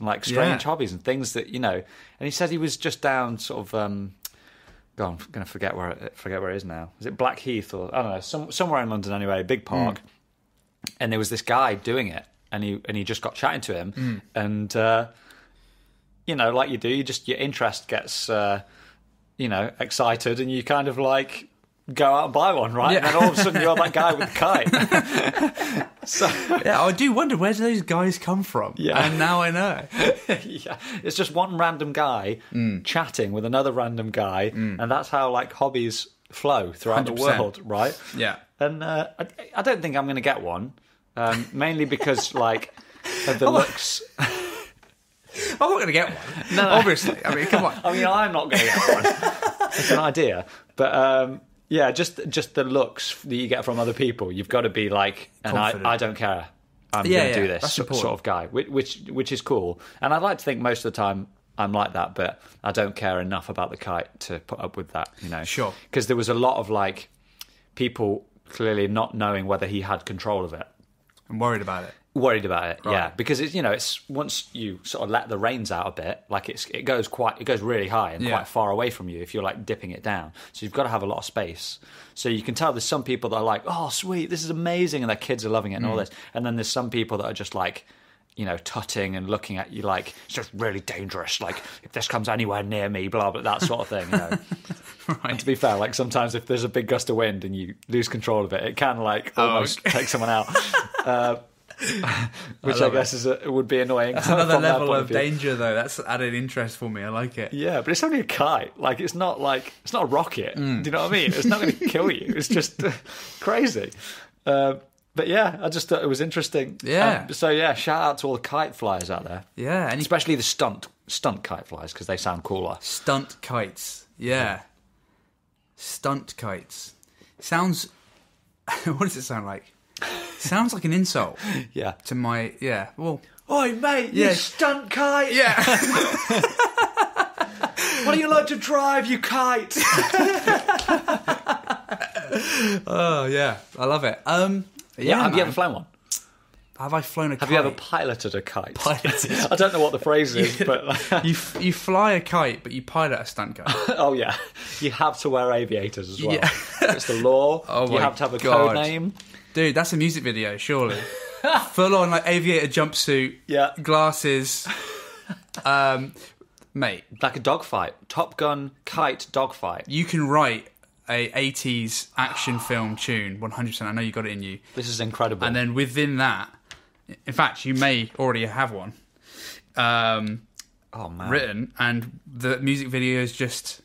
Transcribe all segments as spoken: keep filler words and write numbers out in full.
and like strange yeah. hobbies and things that, you know. And he said he was just down sort of, um, God, I'm going to forget where it, forget where it is now. Is it Blackheath or, I don't know, some, somewhere in London anyway, a big park. Mm. And there was this guy doing it, and he and he just got chatting to him. Mm. And, uh, you know, like you do, you just, your interest gets, uh, you know, excited, and you kind of like... go out and buy one, right? Yeah. And all of a sudden you're that guy with the kite. So yeah, I do wonder, where do those guys come from? Yeah. And now I know. Yeah. It's just one random guy mm. chatting with another random guy, mm. and that's how like hobbies flow throughout one hundred percent. The world, right? Yeah. And uh, I, I don't think I'm going to get one, um, mainly because like of the looks... I'm not going to get one, no, no. obviously. I mean, come on. I mean, I'm not going to get one. It's an idea. But... Um, yeah, just just the looks that you get from other people. You've got to be like, and I, I don't care. I'm yeah, going to yeah, do this sort of guy, which, which which is cool. And I like to think most of the time I'm like that, but I don't care enough about the kite to put up with that, you know. Sure. Because there was a lot of like people clearly not knowing whether he had control of it. I'm worried about it. Worried about it, right. Yeah. Because it's, you know, it's once you sort of let the reins out a bit, like it's it goes quite it goes really high and yeah. quite far away from you if you're like dipping it down. So you've got to have a lot of space. So you can tell there's some people that are like, oh sweet, this is amazing, and their kids are loving it and mm. all this. And then there's some people that are just like, you know, tutting and looking at you like it's just really dangerous. Like if this comes anywhere near me, blah blah, that sort of thing. You know. Right. And to be fair, like sometimes if there's a big gust of wind and you lose control of it, it can like almost oh, okay. take someone out. Uh, which I, I guess it. is a, would be annoying. That's another level of, of danger, though. That's added interest for me. I like it. Yeah, but it's only a kite. Like it's not like it's not a rocket. Mm. Do you know what I mean? It's not going to kill you. It's just uh, crazy. Uh, but yeah, I just thought it was interesting. Yeah. Um, so yeah, shout out to all the kite flyers out there. Yeah, and especially the stunt stunt kite flyers because they sound cooler. Stunt kites. Yeah. yeah. Stunt kites. Sounds. What does it sound like? Sounds like an insult. Yeah. To my, yeah. Well, oi, mate, yeah. you stunt kite. Yeah. What do you like to drive, you kite? Oh, yeah. I love it. Um, yeah, yeah have you ever flown one? Have I flown a have kite? Have you ever piloted a kite? Piloted. I don't know what the phrase is, but... you f you fly a kite, but you pilot a stunt kite. Oh, yeah. You have to wear aviators as well. Yeah. It's the law. Oh, my You have to have a God. code name. Dude, that's a music video, surely. Full on, like, aviator jumpsuit, yeah, glasses. Um, mate. Like a dogfight. Top Gun, kite, dogfight. You can write a eighties action film tune, one hundred percent. I know you got it in you. This is incredible. And then within that, in fact, you may already have one um, oh, man. written, and the music video is just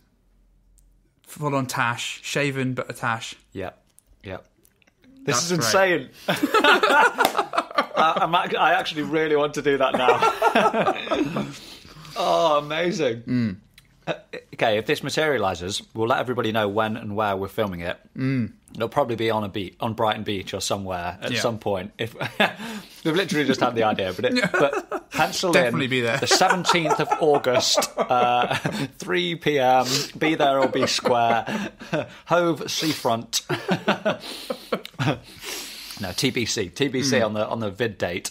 full on tash, shaven but a tash. Yep, yep. This That's is insane. I, I'm, I actually really want to do that now. Oh, amazing. Mm. Uh, okay, if this materialises, we'll let everybody know when and where we're filming it. Mm. It'll probably be on a beach, on Brighton Beach or somewhere at yeah. some point. If We've literally just had the idea, but, it, but pencil Definitely in be there. the seventeenth of August, uh, three p m, be there or be square, Hove Seafront. No, T B C, T B C mm. on the on the vid date.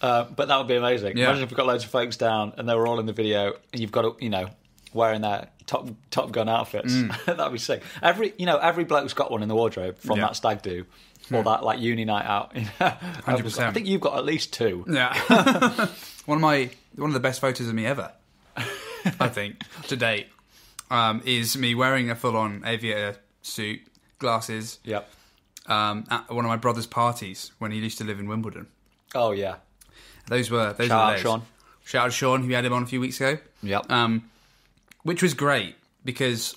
Uh, but that would be amazing. Yeah. Imagine if we've got loads of folks down and they were all in the video and you've got to, you know, wearing their Top Top Gun outfits. Mm. That'd be sick. Every, you know, every bloke's got one in the wardrobe from yeah. that stag do or yeah. that like uni night out. You know? one hundred percent. I think you've got at least two. Yeah. one of my one of the best photos of me ever, I think, to date, um, is me wearing a full on aviator suit, glasses. Yep. Um, at one of my brother's parties when he used to live in Wimbledon. Oh yeah, those were those shout were days. Shout out Sean, shout out Sean, who had him on a few weeks ago. Yep, um, which was great because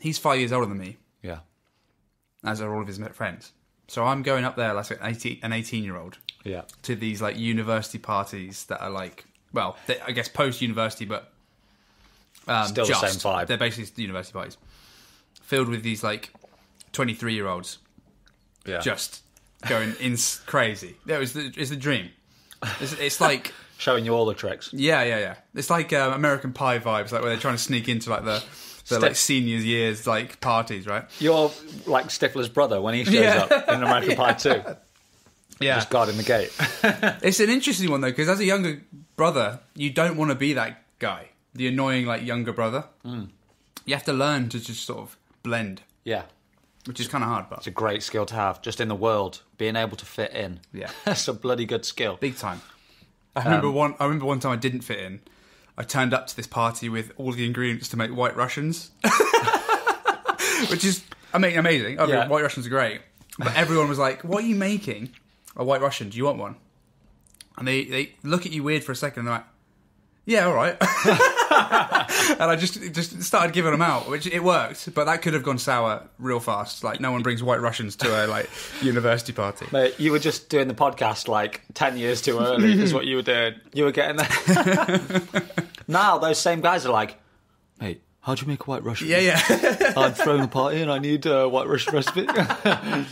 he's five years older than me. Yeah, as are all of his friends. So I'm going up there like an eighteen-year-old. Yeah, to these like university parties that are like, well, I guess post-university, but um, still just. the same vibe. They're basically university parties filled with these like twenty-three-year-olds yeah. just going in crazy. That was the, it's the dream. It's, it's like... showing you all the tricks. Yeah, yeah, yeah. It's like um, American Pie vibes, like where they're trying to sneak into like the, the like seniors years like parties, right? You're like Stifler's brother when he shows yeah. up in American yeah. Pie too. Yeah. Just guarding the gate. It's an interesting one, though, because as a younger brother, you don't want to be that guy, the annoying like younger brother. Mm. You have to learn to just sort of blend. Yeah. Which is kind of hard, but... It's a great skill to have, just in the world, being able to fit in. Yeah. That's a bloody good skill. Big time. I um, remember one I remember one time I didn't fit in. I turned up to this party with all the ingredients to make White Russians. Which is, I mean, amazing. I mean, yeah. White Russians are great. But everyone was like, what are you making? A White Russian, do you want one? And they, they look at you weird for a second and they're like, yeah, all right. And I just just started giving them out, which it worked, but that could have gone sour real fast. Like, no one brings White Russians to a like university party. Mate, you were just doing the podcast like ten years too early. Is what you were doing. You were getting there. Now those same guys are like, mate, how do you make a White Russian? Yeah, yeah. I'd thrown a party and I need a White Russian recipe. I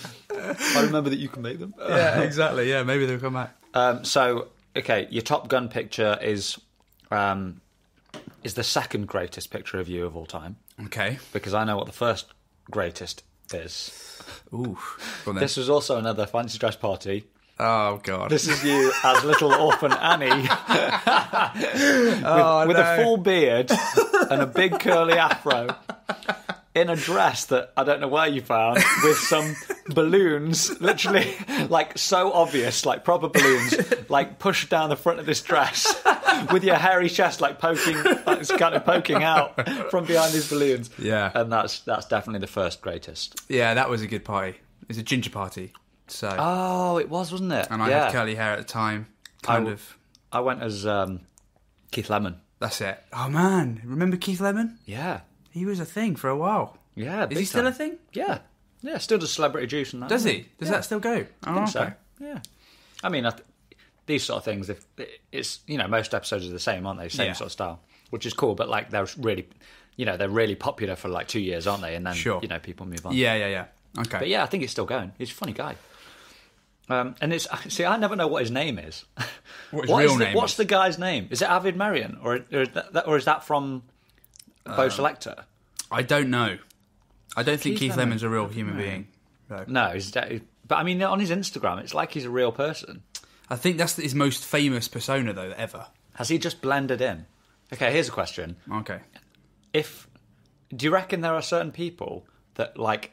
remember that you can make them. Yeah, exactly. Yeah, maybe they'll come back. Um, so, okay, your Top Gun picture is. Um, is the second greatest picture of you of all time. Okay. Because I know what the first greatest is. Ooh. Well, this was also another fancy dress party. Oh, God. This is you as little orphan Annie. with oh, with no. a full beard and a big curly afro. In a dress that I don't know where you found, with some balloons, literally, like, so obvious, like, proper balloons, like, pushed down the front of this dress, with your hairy chest, like, poking, like, kind of poking out from behind these balloons. Yeah. And that's that's definitely the first greatest. Yeah, that was a good party. It was a ginger party, so... Oh, it was, wasn't it? And I yeah. had curly hair at the time, kind I of. I went as um, Keith Lemon. That's it. Oh, man. Remember Keith Lemon? Yeah. He was a thing for a while. Yeah. Is he still time. a thing? Yeah. Yeah, still does celebrity juice and that. Does he? Does yeah. that still go? I oh, think so. Okay. Yeah. I mean, I th these sort of things, if it's, you know, most episodes are the same, aren't they? Same yeah. sort of style, which is cool. But, like, they're really, you know, they're really popular for, like, two years, aren't they? And then, sure. you know, people move on. Yeah, yeah, yeah. Okay. But, yeah, I think it's still going. He's a funny guy. Um, and it's, see, I never know what his name is. What his what real is the, name What's is? the guy's name? Is it Avid Marion? Or, or, or is that from... Bo Selector? Um, I don't know. I don't Keith think Keith Lemon's a real human being. No, no he's de but I mean, on his Instagram, it's like he's a real person. I think that's his most famous persona, though, ever. Has he just blended in? Okay, here's a question. Okay. If do you reckon there are certain people that, like,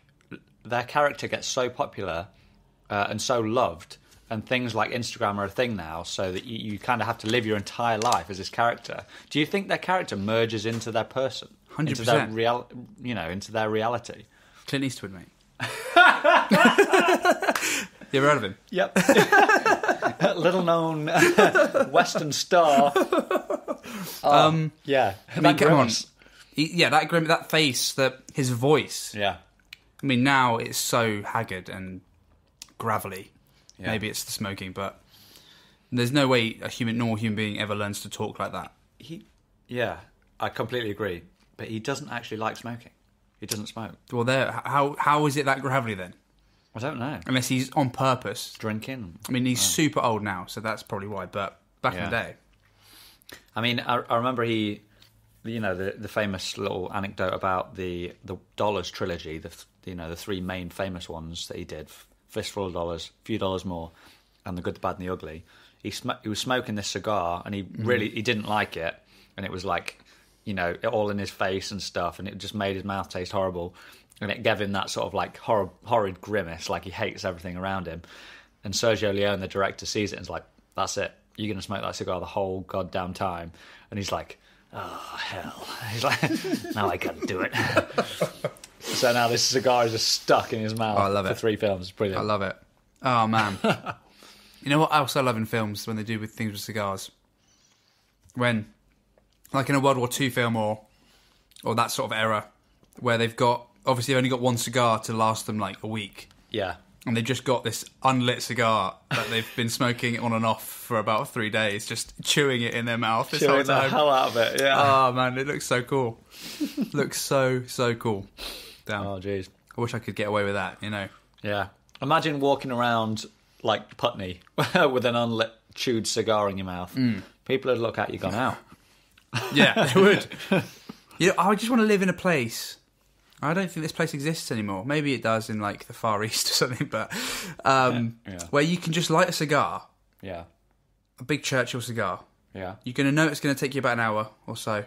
their character gets so popular uh, and so loved, and things like Instagram are a thing now, so that you, you kind of have to live your entire life as this character. Do you think their character merges into their person? one hundred percent. Into their real, you know, into their reality. Clint Eastwood, mate. You ever heard of him? Yep. Little known Western star. Oh, um, yeah. I mean, come on. He, yeah, that grim, that face, that his voice. Yeah. I mean, now it's so haggard and gravelly. Yeah. Maybe it's the smoking, but there's no way a human, normal human being ever learns to talk like that. He, yeah, I completely agree. But he doesn't actually like smoking. He doesn't smoke. Well, there. How how is it that gravelly then? I don't know. Unless he's on purpose drinking. I mean, he's oh. super old now, so that's probably why. But back yeah. in the day, I mean, I, I remember he, you know, the the famous little anecdote about the the Dollars trilogy, the you know the three main famous ones that he did. Fistful of Dollars, a Few Dollars More, and The Good, the Bad, and the Ugly. He, sm he was smoking this cigar, and he really mm. he didn't like it, and it was like, you know, all in his face and stuff, and it just made his mouth taste horrible, and it gave him that sort of like hor horrid grimace, like he hates everything around him. And Sergio Leone, the director, sees it and is like, "That's it, you're going to smoke that cigar the whole goddamn time," and he's like, "Oh hell!" He's like, "No, I can't do it." So now this cigar is just stuck in his mouth oh, I love for it. three films. It's brilliant. I love it. Oh, man. You know what else I love in films when they do with things with cigars? When, like in a World War Two film or or that sort of era, where they've got, obviously they've only got one cigar to last them like a week. Yeah. And they've just got this unlit cigar that they've been smoking on and off for about three days, just chewing it in their mouth. This chewing whole time. the hell out of it, yeah. Oh, man, it looks so cool. Looks so, so cool. Damn. Oh, jeez. I wish I could get away with that, you know. Yeah. Imagine walking around, like, Putney with an unlit, chewed cigar in your mouth. Mm. People would look at you gone out. Yeah, they would. You know, I just want to live in a place. I don't think this place exists anymore. Maybe it does in, like, the Far East or something, but... Um, yeah. Yeah. Where you can just light a cigar. Yeah. A big Churchill cigar. Yeah. You're going to know it's going to take you about an hour or so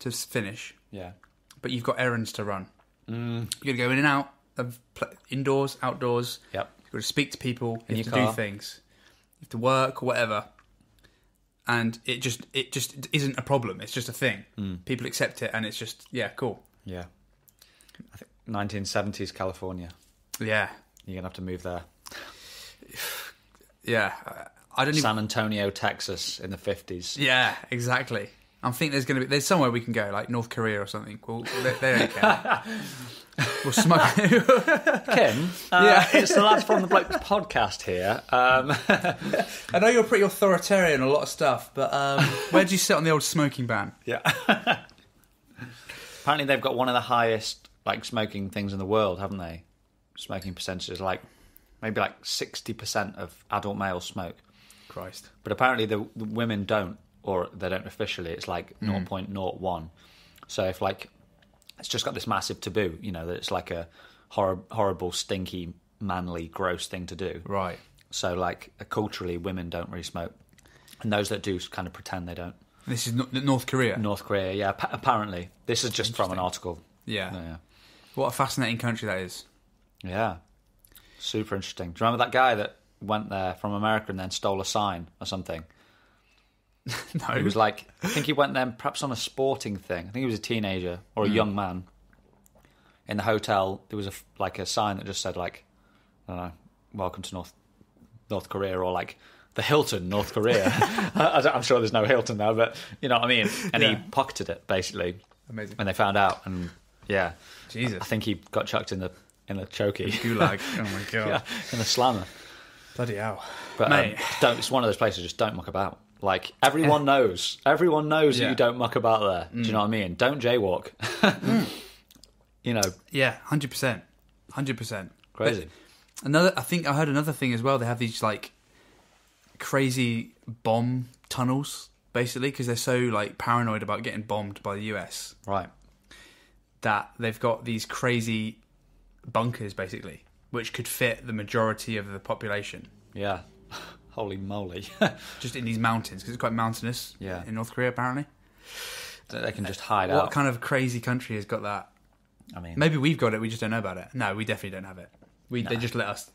to finish. Yeah. But you've got errands to run. Mm. You're going to go in and out of indoors, outdoors. Yep. You've got to speak to people. In you have your to car. Do things. You have to work or whatever. And it just it just isn't a problem. It's just a thing. Mm. People accept it, and it's just, yeah, cool. Yeah. I think nineteen seventies California. Yeah. You're going to have to move there. Yeah. I don't even... San Antonio, Texas in the fifties. Yeah, exactly. I think there's going to be... There's somewhere we can go, like North Korea or something. Well, they, they don't care. We'll smuggle... Kim, uh, yeah. It's the last from the Blokes podcast here. Um... I know you're pretty authoritarian on a lot of stuff, but um, where do you sit on the old smoking ban? Yeah. Apparently they've got one of the highest like smoking things in the world, haven't they? Smoking percentages, like maybe like sixty percent of adult males smoke. Christ. But apparently the, the women don't. Or they don't officially, it's like mm. zero point zero one. So if like, it's just got this massive taboo, you know, that it's like a hor horrible, stinky, manly, gross thing to do. Right. So like, culturally, women don't really smoke. And those that do kind of pretend they don't. This is North Korea? North Korea, yeah, apparently. This is just from an article. Yeah. yeah. What a fascinating country that is. Yeah. Super interesting. Do you remember that guy that went there from America and then stole a sign or something? No. He was like, I think he went there perhaps on a sporting thing. I think he was a teenager or a mm. young man. In the hotel, there was a, like a sign that just said like, I don't know, welcome to North North Korea, or like the Hilton, North Korea. I, I'm sure there's no Hilton now, but you know what I mean? And yeah. he pocketed it, basically. Amazing. And they found out, and yeah. Jesus. I, I think he got chucked in the in the chokey. Gulag. Oh my God. Yeah, in the slammer. Bloody hell. But Mate. Um, don't, it's one of those places, just don't muck about. Like, everyone knows. Everyone knows yeah. that you don't muck about there. Mm. Do you know what I mean? Don't jaywalk. mm. You know. Yeah, one hundred percent. one hundred percent. Crazy. But another, I think I heard another thing as well. They have these, like, crazy bomb tunnels, basically, because they're so, like, paranoid about getting bombed by the U S. Right. That they've got these crazy bunkers, basically, which could fit the majority of the population. Yeah. Holy moly. Just in these mountains, because it's quite mountainous yeah. in North Korea, apparently. So they can just hide what out. What kind of crazy country has got that? I mean... Maybe we've got it, we just don't know about it. No, we definitely don't have it. We nah. They just let us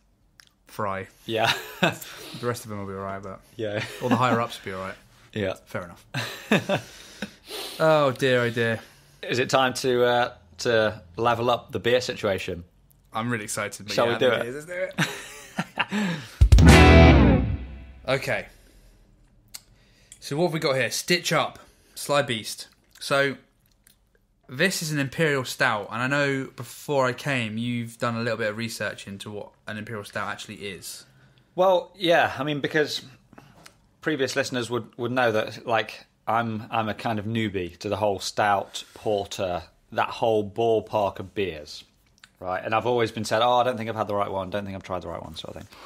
fry. Yeah. The rest of them will be all right, but... Yeah. All the higher-ups will be all right. Yeah. Fair enough. Oh, dear, oh, dear. Is it time to uh, to level up the beer situation? I'm really excited. But Shall yeah, we do it? Is, let's do it. Okay, so what have we got here? Stitch Up, Sly Beast. So this is an Imperial Stout, and I know before I came, you've done a little bit of research into what an Imperial Stout actually is. Well, yeah, I mean, because previous listeners would, would know that, like, I'm, I'm a kind of newbie to the whole stout, porter, that whole ballpark of beers, right? And I've always been said, oh, I don't think I've had the right one, don't think I've tried the right one, sort of thing.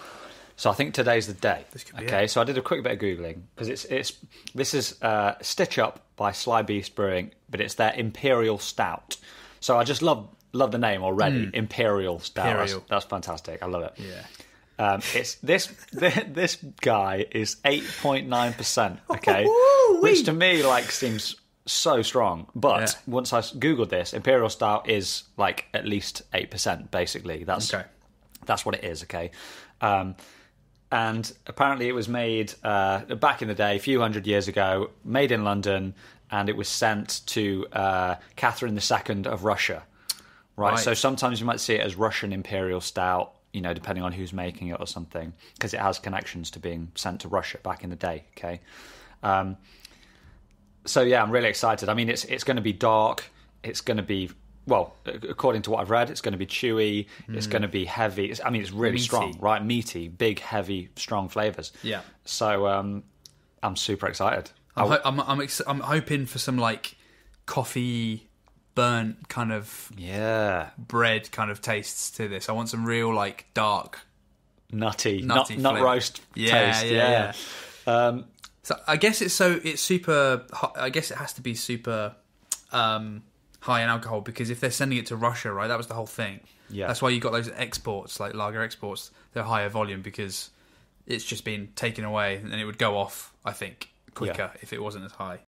So I think today's the day. This could be okay, it. So I did a quick bit of Googling, because it's it's this is uh, Stitch Up by Sly Beast Brewing, but it's their Imperial Stout. So I just love love the name already, mm. Imperial Stout. Imperial. That's, that's fantastic. I love it. Yeah, um, it's this th this guy is eight point nine percent. Okay, which to me like seems so strong, but yeah. once I googled this, Imperial Stout is like at least eight percent. Basically, that's okay. that's what it is. Okay. Um, And apparently it was made uh, back in the day, a few hundred years ago, made in London, and it was sent to uh, Catherine the Second of Russia. Right? Right. So sometimes you might see it as Russian Imperial Stout, you know, depending on who's making it or something, because it has connections to being sent to Russia back in the day. Okay. Um, so yeah, I'm really excited. I mean, it's it's going to be dark. It's going to be. Well, according to what I've read, it's going to be chewy, mm. it's going to be heavy. It's, I mean, it's really Meaty. strong, right? Meaty, big, heavy, strong flavours. Yeah. So um, I'm super excited. I'm, ho I'm, I'm, ex I'm hoping for some, like, coffee, burnt kind of... Yeah. Bread kind of tastes to this. I want some real, like, dark... Nutty. Nutty Nut, nut roast yeah, taste. Yeah, yeah. yeah. Um, so I guess it's so... It's super... I guess it has to be super... Um, high in alcohol, because if they're sending it to Russia, right, that was the whole thing. Yeah. That's why you got those exports, like lager exports, they're higher volume, because it's just been taken away and it would go off, I think. quicker yeah. if it wasn't as high.